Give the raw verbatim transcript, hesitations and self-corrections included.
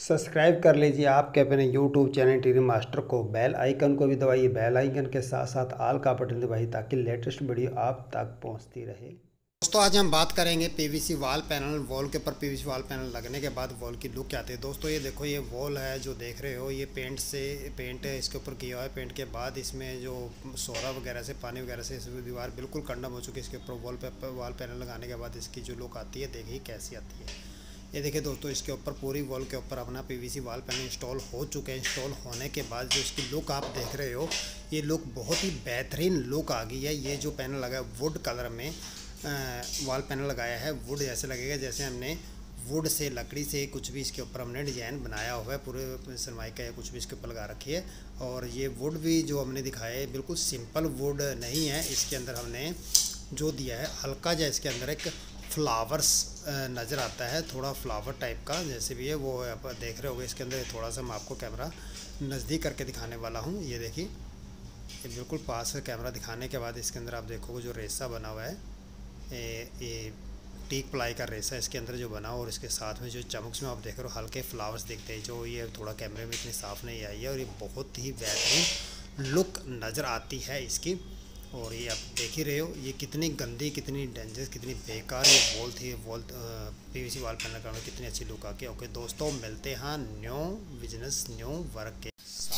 Subscribe कर लीजिए आपके अपने यूट्यूब चैनल टीवी मास्टर को। बेल आइकन को भी दबाइए, बेल आइकन के साथ साथ आल का बटन दबाइए ताकि लेटेस्ट वीडियो आप तक पहुंचती रहे। दोस्तों आज हम बात करेंगे पीवीसी वॉल पैनल। वॉल के ऊपर पीवीसी वॉल पैनल लगने के बाद वॉल की लुक क्या आती है। दोस्तों ये देखो, ये वॉल है जो देख रहे हो, ये पेंट से पेंट इसके ऊपर किया हुआ है। पेंट के बाद इसमें जो सोरा वगैरह से पानी वगैरह से इसमें दीवार बिल्कुल कंडम हो चुकी है। इसके ऊपर वॉल पेपर वॉल पैनल लगाने के बाद इसकी जो लुक आती है, देखिए कैसी आती है। ये देखिए दोस्तों, इसके ऊपर पूरी वॉल के ऊपर अपना पीवीसी वॉल पैनल इंस्टॉल हो चुके हैं। इंस्टॉल होने के बाद जो इसकी लुक आप देख रहे हो, ये लुक बहुत ही बेहतरीन लुक आ गई है। ये जो पैनल लगा है वुड कलर में वॉल पैनल लगाया है, वुड जैसे लगेगा जैसे हमने वुड से लकड़ी से कुछ भी इसके ऊपर हमने डिज़ाइन बनाया हुआ है। पूरे सरमाइका या कुछ भी इसके ऊपर लगा रखी है। और ये वुड भी जो हमने दिखाया है बिल्कुल सिंपल वुड नहीं है। इसके अंदर हमने जो दिया है हल्का जैसे इसके अंदर एक फ्लावर्स नज़र आता है, थोड़ा फ्लावर टाइप का जैसे भी है वो आप देख रहे होगे। इसके अंदर थोड़ा सा मैं आपको कैमरा नज़दीक करके दिखाने वाला हूँ। ये देखिए, ये बिल्कुल पास से कैमरा दिखाने के बाद इसके अंदर आप देखोगे जो रेसा बना हुआ है, ये, ये टीक प्लाई का रेसा इसके अंदर जो बना हो, और इसके साथ में जो चमक्स में आप देख रहे हो हल्के फ्लावर्स दिखते हैं जो ये थोड़ा कैमरे में इतनी साफ़ नहीं आई है। और ये बहुत ही बेहतरीन लुक नज़र आती है इसकी। और ये आप देख ही रहे हो ये कितनी गंदी, कितनी डेंजरस, कितनी बेकार ये वॉल थी। वॉल पीवीसी वॉल पैनल का कितनी अच्छी लुक आ गई। ओके दोस्तों, मिलते हैं न्यू बिजनेस न्यू वर्क के साथ।